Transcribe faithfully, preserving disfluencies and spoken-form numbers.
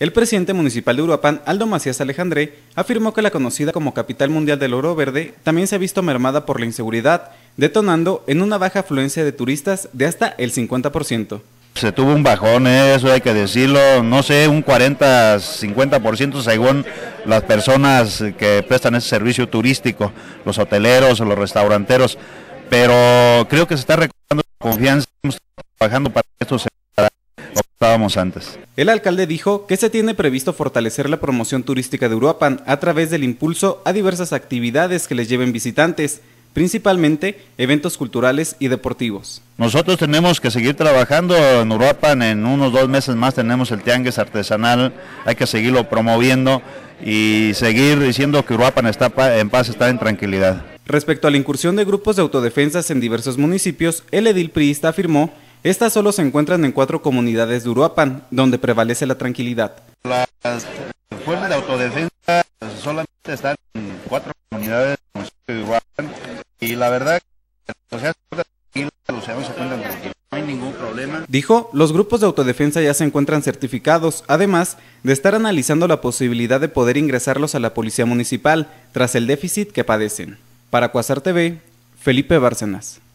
El presidente municipal de Uruapan, Aldo Macías Alejandré, afirmó que la conocida como capital mundial del oro verde también se ha visto mermada por la inseguridad, detonando en una baja afluencia de turistas de hasta el cincuenta por ciento. Se tuvo un bajón, eso hay que decirlo, no sé, un cuarenta, cincuenta por ciento según las personas que prestan ese servicio turístico, los hoteleros, los restauranteros, pero creo que se está recuperando la confianza, estamos trabajando para que esto se... estábamos antes. El alcalde dijo que se tiene previsto fortalecer la promoción turística de Uruapan a través del impulso a diversas actividades que les lleven visitantes, principalmente eventos culturales y deportivos. Nosotros tenemos que seguir trabajando en Uruapan, en unos dos meses más tenemos el tianguis artesanal, hay que seguirlo promoviendo y seguir diciendo que Uruapan está en paz, está en tranquilidad. Respecto a la incursión de grupos de autodefensas en diversos municipios, el edil priista afirmó: estas solo se encuentran en cuatro comunidades de Uruapan, donde prevalece la tranquilidad. Las fuerzas de autodefensa solamente están en cuatro comunidades de Uruapan y la verdad que los ciudadanos se encuentran tranquilos, no hay ningún problema. Dijo, los grupos de autodefensa ya se encuentran certificados, además de estar analizando la posibilidad de poder ingresarlos a la policía municipal, tras el déficit que padecen. Para Cuasar T V, Felipe Bárcenas.